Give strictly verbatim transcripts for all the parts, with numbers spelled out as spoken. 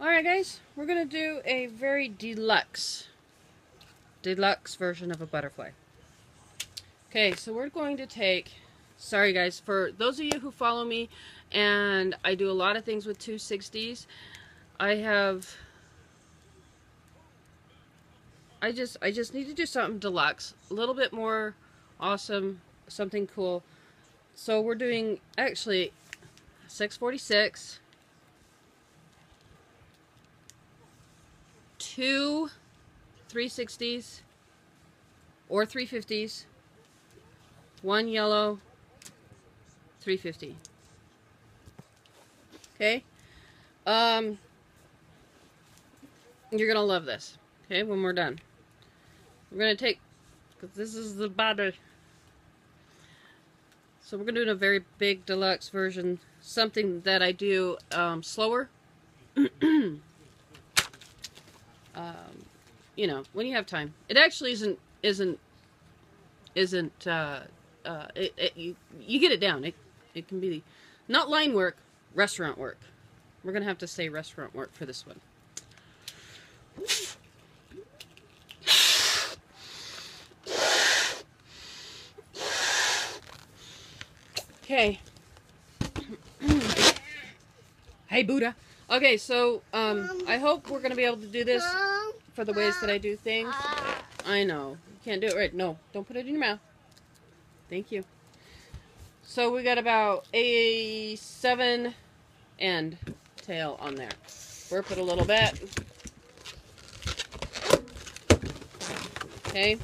Alright guys, we're going to do a very deluxe, deluxe version of a butterfly. Okay, so we're going to take, sorry guys, for those of you who follow me, and I do a lot of things with two sixties, I have, I just, I just need to do something deluxe, a little bit more awesome, something cool. So we're doing, actually, six forty-six. Two three sixties or three fifties, one yellow, three fifty. Okay, um, you're gonna love this. Okay, when we're done, we're gonna take, because this is the body. So we're gonna do a very big deluxe version, something that I do um, slower. Um, you know, when you have time. It actually isn't, isn't, isn't, uh, uh, it, it, you, you get it down. It, it can be not line work, restaurant work. We're going to have to say restaurant work for this one. Okay. Hey, Buddha. Okay, so um, I hope we're going to be able to do this for the ways that I do things. I know. You can't do it right. No, don't put it in your mouth. Thank you. So we got about a seven end tail on there. Burp it a little bit. Okay.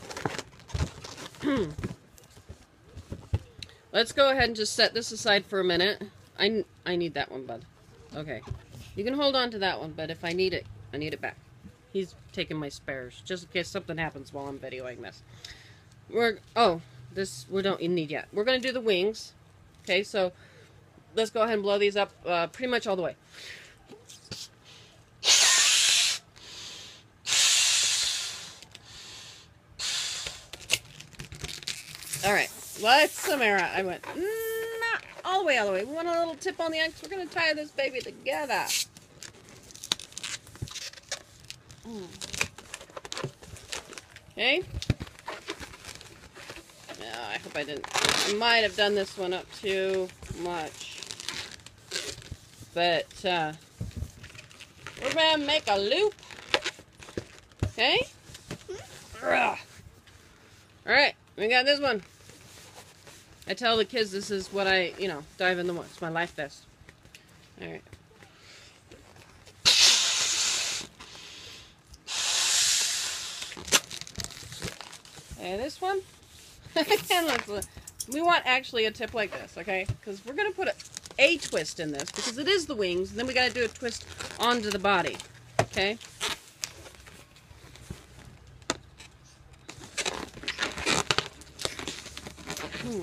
Let's go ahead and just set this aside for a minute. I, I need that one, bud. Okay. You can hold on to that one, but if I need it, I need it back. He's taking my spares, just in case something happens while I'm videoing this. We're, oh, this we don't need yet. We're going to do the wings. Okay, so let's go ahead and blow these up uh, pretty much all the way. Alright, let's Samara. I went, mm. All the way, all the way. We want a little tip on the end, because we're going to tie this baby together. Okay. Oh, I hope I didn't. I might have done this one up too much. But uh, we're going to make a loop. Okay. All right. We got this one. I tell the kids this is what I, you know, dive in the woods. It's my life vest. All right. And this one. We want actually a tip like this, okay? Because we're going to put a, a twist in this, because it is the wings. And then we got to do a twist onto the body, okay? Hmm.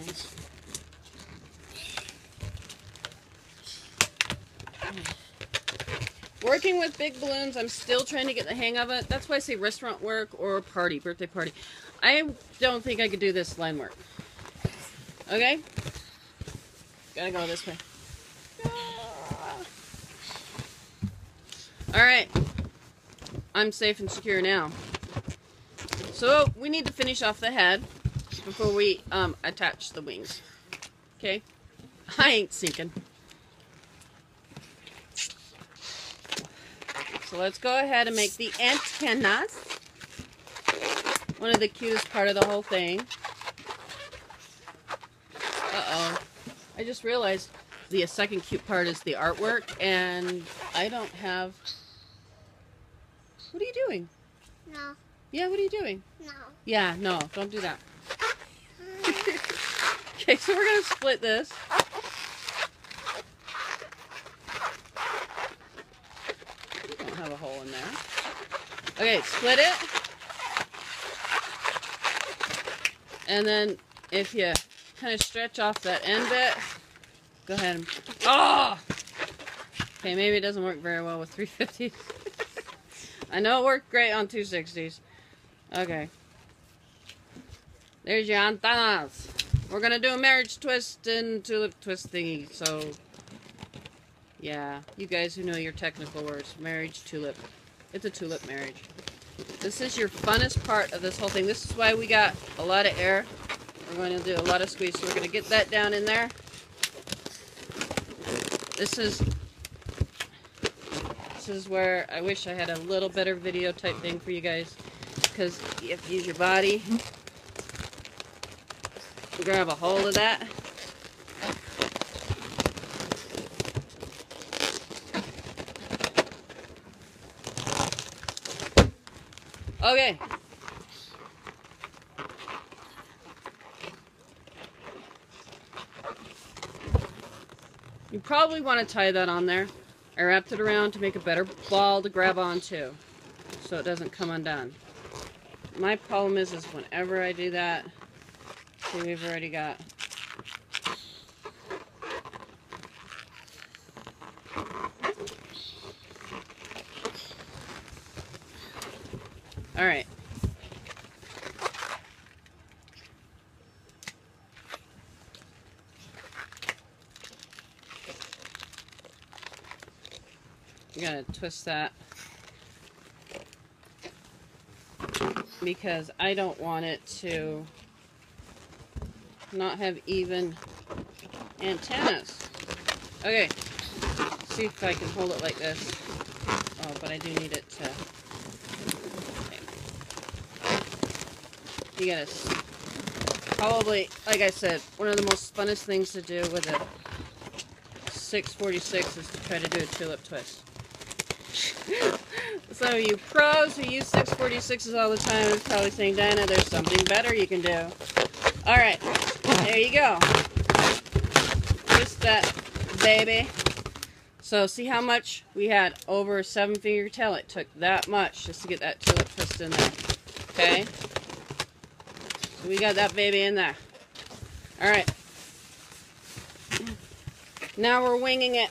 Working with big balloons, I'm still trying to get the hang of it. That's why I say restaurant work or party, birthday party. I don't think I could do this line work. Okay? Gotta go this way. Alright. I'm safe and secure now. So, we need to finish off the head before we um, attach the wings. Okay? I ain't sinking. So let's go ahead and make the antennas. One of the cutest part of the whole thing. Uh-oh. I just realized the second cute part is the artwork, and I don't have... What are you doing? No. Yeah, what are you doing? No. Yeah, no, don't do that. Okay, so we're going to split this. Have a hole in there. Okay, split it. And then if you kind of stretch off that end bit, go ahead and... Oh! Okay, maybe it doesn't work very well with three fifties. I know it worked great on two sixties. Okay. There's your antennas. We're going to do a marriage twist and tulip twist thingy, so... Yeah, you guys who know your technical words. Marriage tulip. It's a tulip marriage. This is your funnest part of this whole thing. This is why we got a lot of air. We're going to do a lot of squeeze. So we're going to get that down in there. This is this is where I wish I had a little better video type thing for you guys, because you have to use your body. Grab a hold of that. Okay. You probably want to tie that on there. I wrapped it around to make a better ball to grab onto, so it doesn't come undone. My problem is, is whenever I do that, see, we've already got all right. I'm gonna twist that because I don't want it to not have even antennas. Okay, let's see if I can hold it like this. Oh, but I do need it to. You gotta, probably, like I said, one of the most funnest things to do with a six forty-six is to try to do a tulip twist. Some of you pros who use six forty-sixes all the time is probably saying, Dinah, there's something better you can do. All right, there you go. Twist that baby. So see how much we had? Over a seven finger tail. It took that much just to get that tulip twist in there, okay? We got that baby in there. All right. Now we're winging it.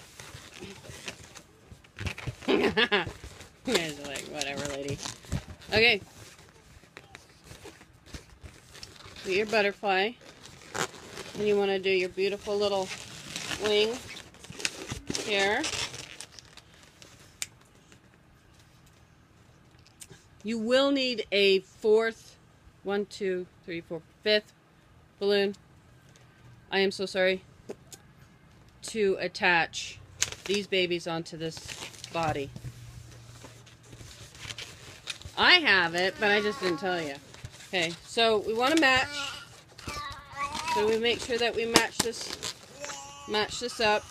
You guys are like, whatever, lady. Okay. Do your butterfly. And you want to do your beautiful little wing here. You will need a fourth. One, two, three, four, fifth balloon. I am so sorry. To attach these babies onto this body. I have it, but I just didn't tell you. Okay, so we want to match. So we make sure that we match this, match this up.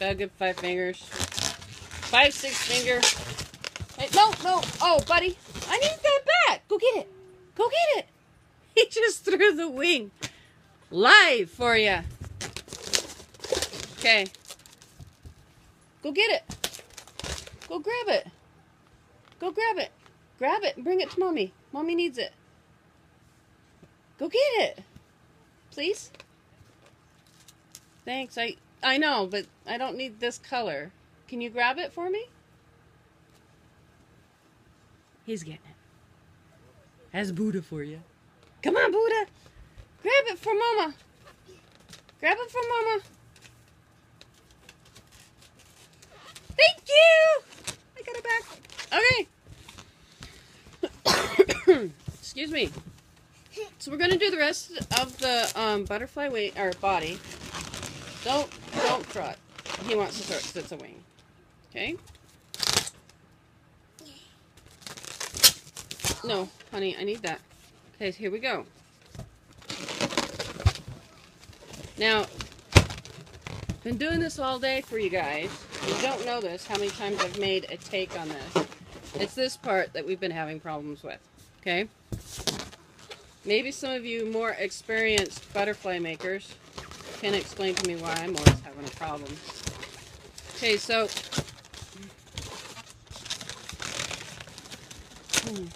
Got a good five fingers. Five, six finger. Hey, no, no. Oh, buddy. I need that back. Go get it. Go get it. He just threw the wing live for you. Okay. Go get it. Go grab it. Go grab it. Grab it and bring it to Mommy. Mommy needs it. Go get it. Please. Thanks. I, I know, but I don't need this color. Can you grab it for me? He's getting it. That's Buddha for you. Come on, Buddha. Grab it for Mama. Grab it for Mama. Thank you. I got it back. Okay. Excuse me. So we're going to do the rest of the um, butterfly wing, or body. Don't, don't throw it. He wants to throw it because it's a wing. Okay. No, honey, I need that. Okay, here we go. Now, I've been doing this all day for you guys. You don't know this, how many times I've made a take on this. It's this part that we've been having problems with, okay? Maybe some of you more experienced butterfly makers can explain to me why I'm always having a problem. Okay, so... Hmm.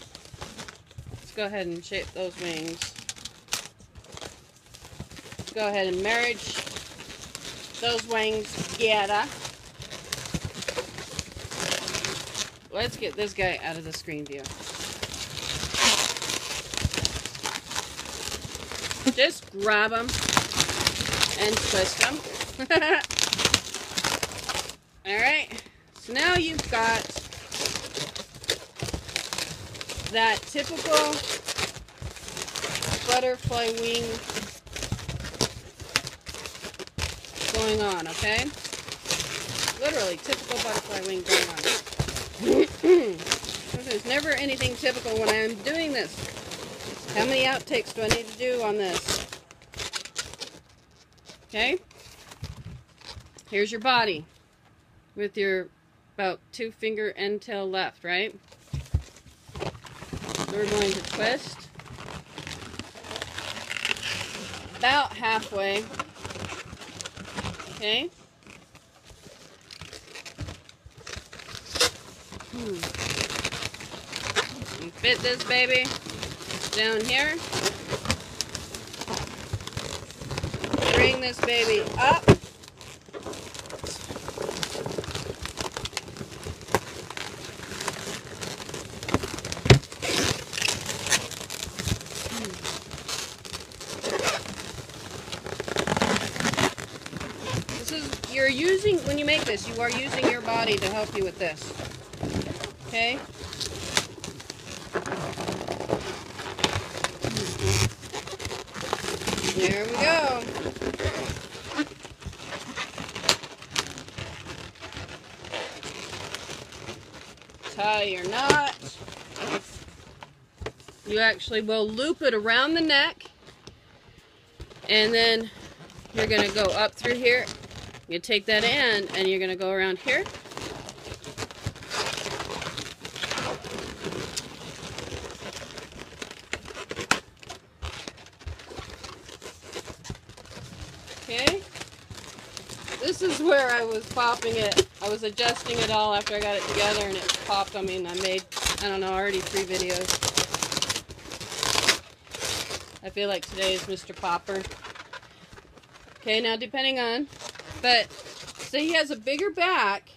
Go ahead and shape those wings. Go ahead and marriage those wings together. Let's get this guy out of the screen view. Just grab him and twist him. Alright, so now you've got that typical butterfly wing going on, okay? Literally, typical butterfly wing going on. There's never anything typical when I'm doing this. How many outtakes do I need to do on this? Okay? Here's your body with your about two finger end tail left, right? We're going to twist about halfway, okay? Hmm. And fit this baby down here. Bring this baby up. You're using, when you make this, you are using your body to help you with this, okay? There we go. Tie your knot. You actually will loop it around the neck, and then you're going to go up through here. You take that end and you're going to go around here. Okay. This is where I was popping it. I was adjusting it all after I got it together and it popped. I mean, I made, I don't know, already three videos. I feel like today is Mister Popper. Okay, now depending on... But, so he has a bigger back,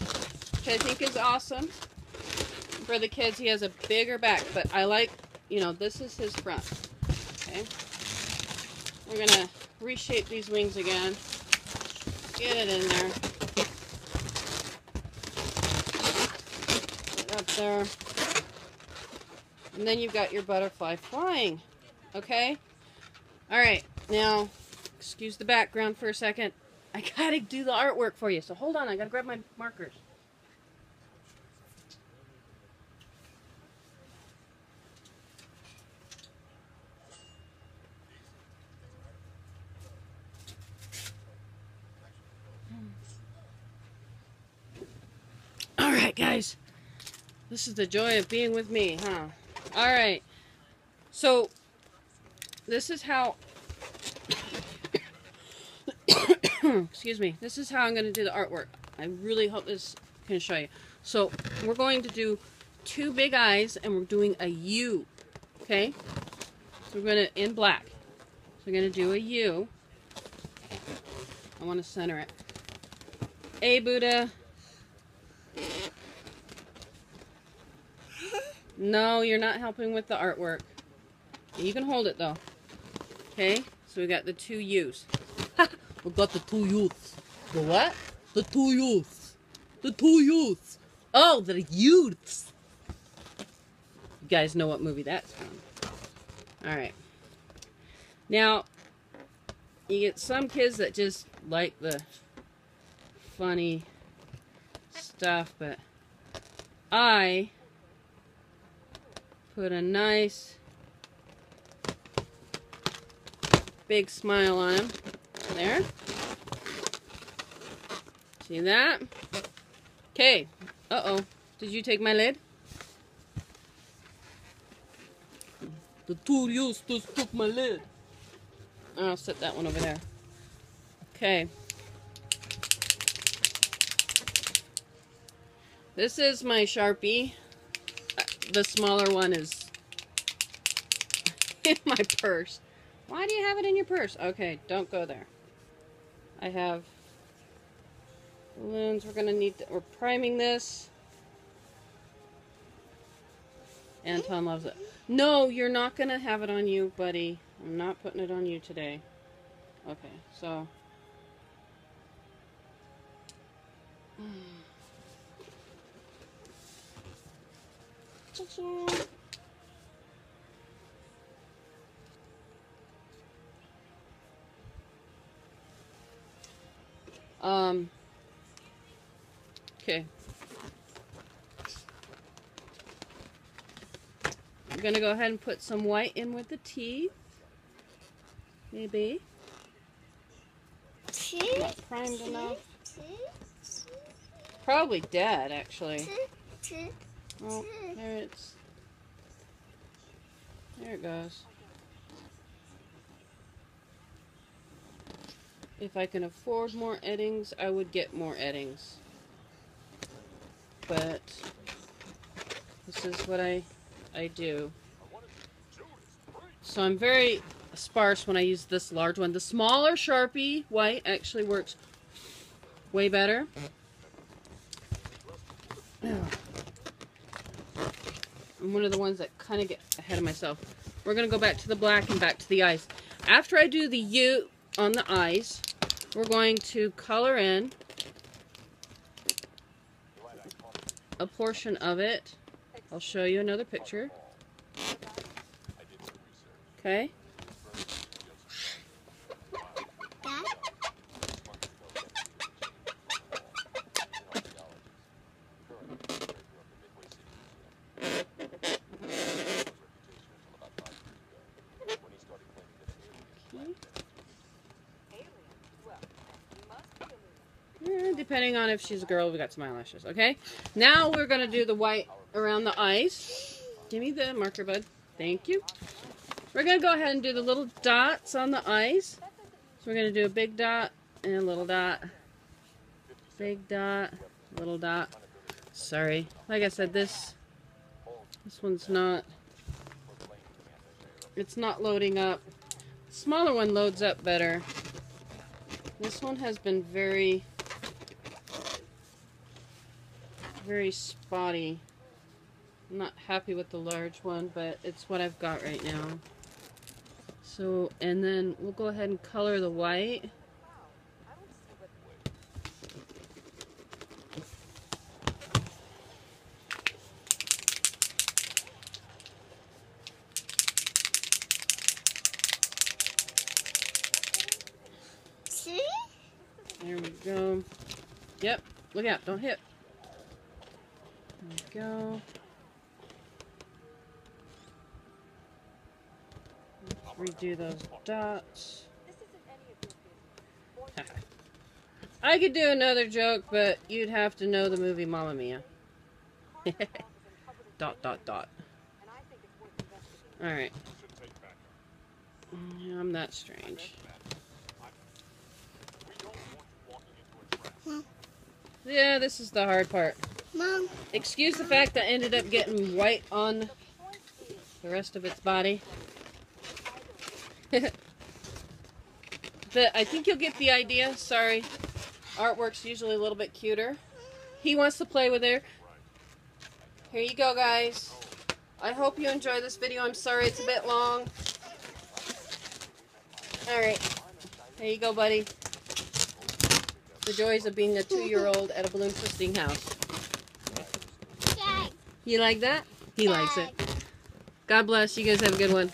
which I think is awesome. For the kids, he has a bigger back, but I like, you know, this is his front. Okay. We're going to reshape these wings again. Get it in there. Get up there. And then you've got your butterfly flying. Okay? Alright, now, excuse the background for a second. I gotta do the artwork for you, so hold on, I gotta grab my markers. Alright guys, this is the joy of being with me, huh? Alright, so this is how... Excuse me. This is how I'm going to do the artwork. I really hope this can show you. So we're going to do two big eyes, and we're doing a U. Okay? So we're going to, in black. So we're going to do a U. I want to center it. A Buddha. No, you're not helping with the artwork. You can hold it though. Okay? So we got the two U's. We got the two youths. The what? The two youths. The two youths. Oh, the youths. You guys know what movie that's from. Alright. Now, you get some kids that just like the funny stuff, but I put a nice big smile on him. There. See that? Okay. Uh-oh. Did you take my lid? The two used to took my lid. I'll set that one over there. Okay. This is my Sharpie. The smaller one is in my purse. Why do you have it in your purse? Okay, don't go there. I have balloons. We're going to need, to, we're priming this. Anton loves it. No, you're not going to have it on you, buddy. I'm not putting it on you today. Okay, so Mm. Um. Okay. I'm gonna go ahead and put some white in with the teeth. Maybe. Not primed enough. Probably dead, actually. Oh, there it's. There it goes. If I can afford more eddings, I would get more eddings. But this is what I I do. So I'm very sparse when I use this large one. The smaller Sharpie white actually works way better. I'm one of the ones that kind of get ahead of myself. We're going to go back to the black and back to the eyes. After I do the U on the eyes, we're going to color in a portion of it. I'll show you another picture. Okay. Depending on if she's a girl, we got some eyelashes, okay? Now we're going to do the white around the eyes. Give me the marker, bud. Thank you. We're going to go ahead and do the little dots on the eyes. So we're going to do a big dot and a little dot. Big dot, little dot. Sorry. Like I said, this this one's not, it's not loading up. The smaller one loads up better. This one has been very... very spotty. I'm not happy with the large one, but it's what I've got right now. So, and then we'll go ahead and color the white. See? There we go. Yep, look out, don't hit. There we go. Let's redo those dots. I could do another joke, but you'd have to know the movie Mamma Mia. Dot, dot, dot. Alright. I'm that strange. Yeah, this is the hard part. Mom. Excuse the fact that I ended up getting white on the rest of its body. But I think you'll get the idea. Sorry. Artwork's usually a little bit cuter. He wants to play with her. Here you go, guys. I hope you enjoy this video. I'm sorry it's a bit long. Alright. There you go, buddy. The joys of being a two-year-old at a balloon twisting house. You like that? He likes it. God bless. You guys have a good one.